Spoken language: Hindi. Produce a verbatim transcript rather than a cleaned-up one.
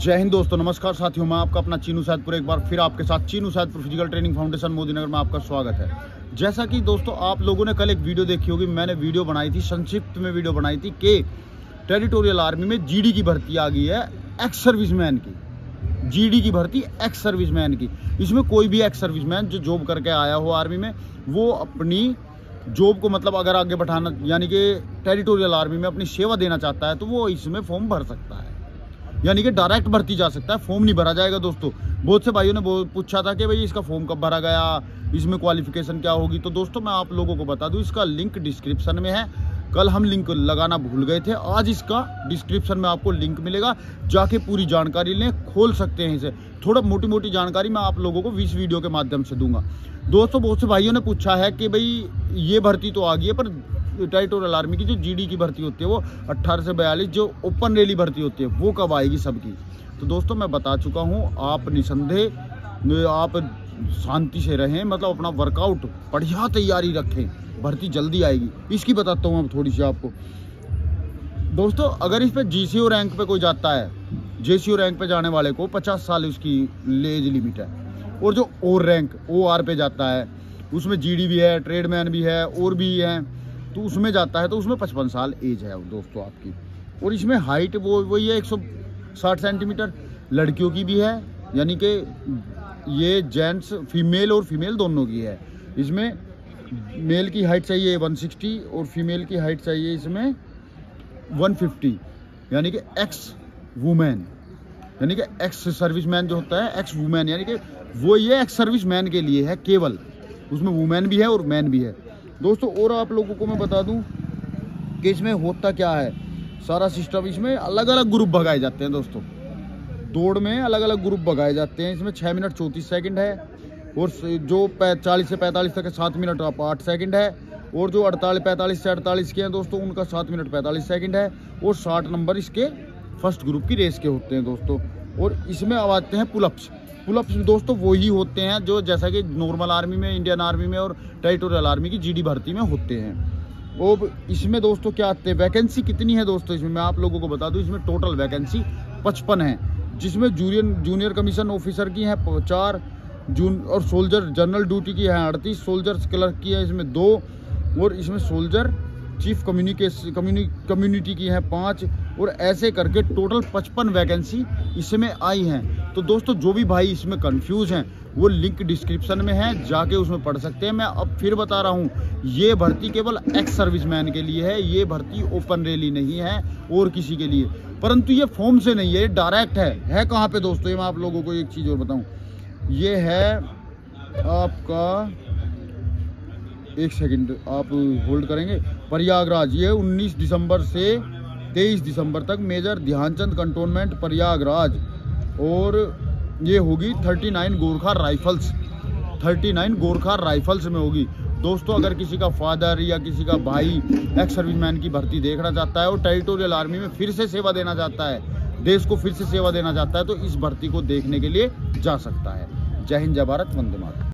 जय हिंद दोस्तों, नमस्कार साथियों। मैं आपका अपना चिनू सैदपुर एक बार फिर आपके साथ Chinu Saidpur physical training foundation Modinagar में आपका स्वागत है। जैसा कि दोस्तों आप लोगों ने कल एक वीडियो देखी होगी, मैंने वीडियो बनाई थी, संक्षिप्त में वीडियो बनाई थी कि टेरिटोरियल आर्मी में जीडी की भर्ती आ गई है एक्स सर्विसमैन की। जीडी की भर्ती एक्स सर्विसमैन की, इसमें कोई भी एक्स सर्विसमैन जो जॉब करके आया हो आर्मी में, वो अपनी जॉब को मतलब अगर आगे बढ़ाना यानी कि टेरिटोरियल आर्मी में अपनी सेवा देना चाहता है तो वो इसमें फॉर्म भर सकता है, यानी कि डायरेक्ट भर्ती जा सकता है, फॉर्म नहीं भरा जाएगा। दोस्तों बहुत से भाइयों ने पूछा था कि भाई इसका फॉर्म कब भरा गया, इसमें क्वालिफिकेशन क्या होगी, तो दोस्तों मैं आप लोगों को बता दूं, इसका लिंक डिस्क्रिप्शन में है। कल हम लिंक लगाना भूल गए थे, आज इसका डिस्क्रिप्शन में आपको लिंक मिलेगा, जाके पूरी जानकारी लें, खोल सकते हैं इसे। थोड़ा मोटी मोटी जानकारी मैं आप लोगों को इस वीडियो के माध्यम से दूंगा। दोस्तों बहुत से भाइयों ने पूछा है कि भाई ये भर्ती तो आ गई है, पर टेरिटोरियल आर्मी की जो जीडी की भर्ती होती है वो अट्ठारह से बयालीस जो ओपन रैली भर्ती होती है वो कब आएगी सबकी। तो दोस्तों मैं बता चुका हूँ, आप निसंदेह आप शांति से रहें, मतलब अपना वर्कआउट बढ़िया तैयारी रखें, भर्ती जल्दी आएगी। इसकी बताता हूँ अब थोड़ी सी आपको। दोस्तों अगर इस पर जीसीओ रैंक पे कोई जाता है, जेसीओ रैंक पे जाने वाले को पचास साल उसकी एज लिमिट है, और जो ओ रैंक ओ आर पे जाता है उसमें जीडी भी है, ट्रेडमैन भी है और भी है, तो उसमें जाता है तो उसमें पचपन साल एज है दोस्तों आपकी। और इसमें हाइट वो वही है एक सौ साठ सेंटीमीटर। लड़कियों की भी है, यानी कि ये जेंट्स फीमेल और फीमेल दोनों की है। इसमें मेल की हाइट चाहिए एक सौ साठ और फीमेल की हाइट चाहिए इसमें एक सौ पचास, यानी कि एक्स वुमेन, यानी कि एक्स सर्विसमैन जो होता है एक्स वुमेन, यानी कि वो ये एक्स सर्विसमैन के लिए है केवल, उसमें वुमेन भी है और मैन भी है दोस्तों। और आप लोगों को मैं बता दूं कि इसमें होता क्या है सारा सिस्टम, इसमें अलग अलग ग्रुप भगाए जाते हैं दोस्तों, दौड़ में अलग अलग ग्रुप भगाए जाते हैं। इसमें छः मिनट चौंतीस सेकंड है, और जो चालीस से पैंतालीस तक सात मिनट आठ सेकंड है, और जो अड़तालीस पैंतालीस से अड़तालीस के हैं दोस्तों उनका सात मिनट पैंतालीस सेकंड है, और साठ नंबर इसके फर्स्ट ग्रुप की रेस के होते हैं दोस्तों। और इसमें अब आते हैं पुलअप्स। पुलअप्स दोस्तों वही होते हैं जो जैसा कि नॉर्मल आर्मी में, इंडियन आर्मी में और टेरिटोरियल आर्मी की जीडी भर्ती में होते हैं। और इसमें दोस्तों क्या आते हैं, वैकेंसी कितनी है दोस्तों इसमें, मैं आप लोगों को बता दूं, इसमें टोटल वैकेंसी पचपन है, जिसमें जूनियर जूनियर कमीशन ऑफिसर की हैं चार जून और सोल्जर जनरल ड्यूटी की है अड़तीस, सोल्जर क्लर्क की है इसमें दो, और इसमें सोल्जर चीफ कम्युनिकेशन कम्युनि कम्युनिटी की हैं पाँच, और ऐसे करके टोटल पचपन वैकेंसी इसमें आई हैं। तो दोस्तों जो भी भाई इसमें कंफ्यूज हैं वो लिंक डिस्क्रिप्शन में है, जाके उसमें पढ़ सकते हैं। मैं अब फिर बता रहा हूँ, ये भर्ती केवल एक्स सर्विसमैन के लिए है, ये भर्ती ओपन रैली नहीं है और किसी के लिए, परंतु ये फॉर्म से नहीं है, ये डायरेक्ट है। है कहाँ पर दोस्तों, ये मैं आप लोगों को एक चीज़ और बताऊँ, ये है आपका, एक सेकंड आप होल्ड करेंगे, प्रयागराज। ये उन्नीस दिसंबर से तेईस दिसंबर तक मेजर ध्यानचंद कंटोनमेंट प्रयागराज, और ये होगी उनतालीस गोरखा राइफल्स, उनतालीस गोरखा राइफल्स में होगी दोस्तों। अगर किसी का फादर या किसी का भाई एक्स सर्विसमैन की भर्ती देखना चाहता है और टेरिटोरियल आर्मी में फिर से सेवा देना चाहता है, देश को फिर से सेवा देना चाहता है, तो इस भर्ती को देखने के लिए जा सकता है। जय हिंद, जय भारत, वंदे मातरम।